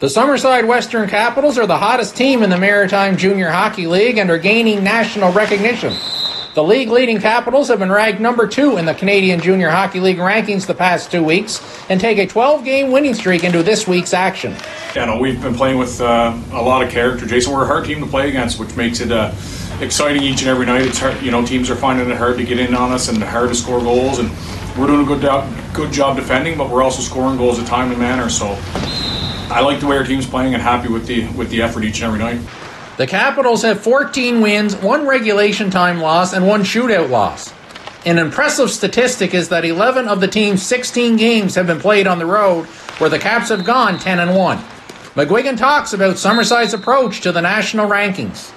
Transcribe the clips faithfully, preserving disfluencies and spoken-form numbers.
The Summerside Western Capitals are the hottest team in the Maritime Junior Hockey League and are gaining national recognition. The league-leading Capitals have been ranked number two in the Canadian Junior Hockey League rankings the past two weeks and take a twelve-game winning streak into this week's action. Yeah, no, we've been playing with uh, a lot of character, Jason. We're a hard team to play against, which makes it uh, exciting each and every night. It's hard, you know, teams are finding it hard to get in on us and hard to score goals, and we're doing a good job, good job defending, but we're also scoring goals in a timely manner, so I like the way our team's playing and happy with the with the effort each and every night. The Capitals have fourteen wins, one regulation time loss, and one shootout loss. An impressive statistic is that eleven of the team's sixteen games have been played on the road, where the Caps have gone ten and one. McGuigan talks about Summerside's approach to the national rankings.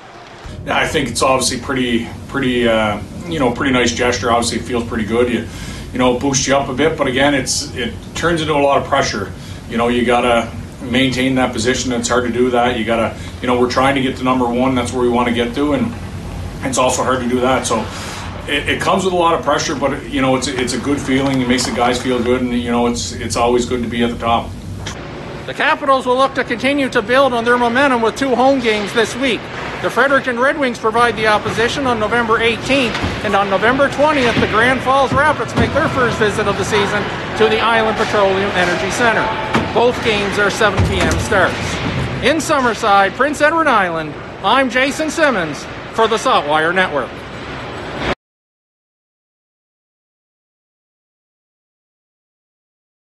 Yeah, I think it's obviously pretty, pretty, uh, you know, pretty nice gesture. Obviously, it feels pretty good. You, you know, it boosts you up a bit, but again, it's it turns into a lot of pressure. You know, you gotta maintain that position. It's hard to do that. You gotta, you know, we're trying to get to number one. That's where we want to get to, and it's also hard to do that. So it, it comes with a lot of pressure, but you know, it's it's a good feeling. It makes the guys feel good, and you know, it's it's always good to be at the top. The Capitals will look to continue to build on their momentum with two home games this week. The Fredericton Red Wings provide the opposition on November eighteenth, and on November twentieth, the Grand Falls Rapids make their first visit of the season to the Island Petroleum Energy Center. Both games are seven p.m. starts. In Summerside, Prince Edward Island, I'm Jason Simmonds for the SaltWire Network.